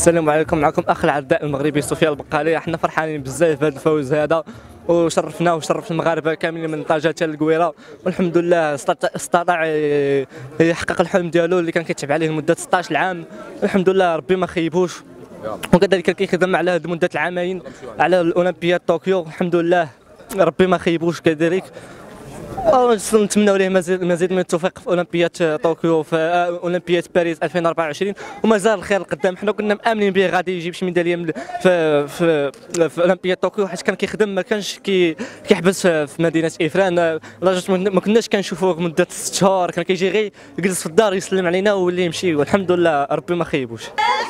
السلام عليكم، معكم اخ العداء المغربي سفيان البقالي. حنا فرحانين بزاف بهذا الفوز هذا، وشرفنا وشرف المغاربه كاملين من طنجه حتى للقويره، والحمد لله استطاع يحقق الحلم ديالو اللي كان كيتعب عليه لمده 16 عام. الحمد لله ربي ما خيبوش، وكذلك كيخدم على هذه مده العامين على الاولمبياد طوكيو. الحمد لله ربي ما خيبوش كذلك، نتمنوا ليه مزيد من التوفيق في اولمبياد طوكيو، في اولمبياد باريس 2024، ومازال الخير قدام. حنا كنا مامنين به غادي يجيب شي ميداليه في اولمبياد طوكيو، حيت كان كيخدم، ما كانش كيحبس في مدينه افران، لدرجه ما كناش كنشوفوه مده 6 شهور، كان كيجي غير يجلس في الدار يسلم علينا ويولي يمشي. والحمد لله ربي ما خيبوش.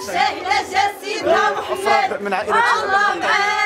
سيدنا محمد من عائله الله معاه.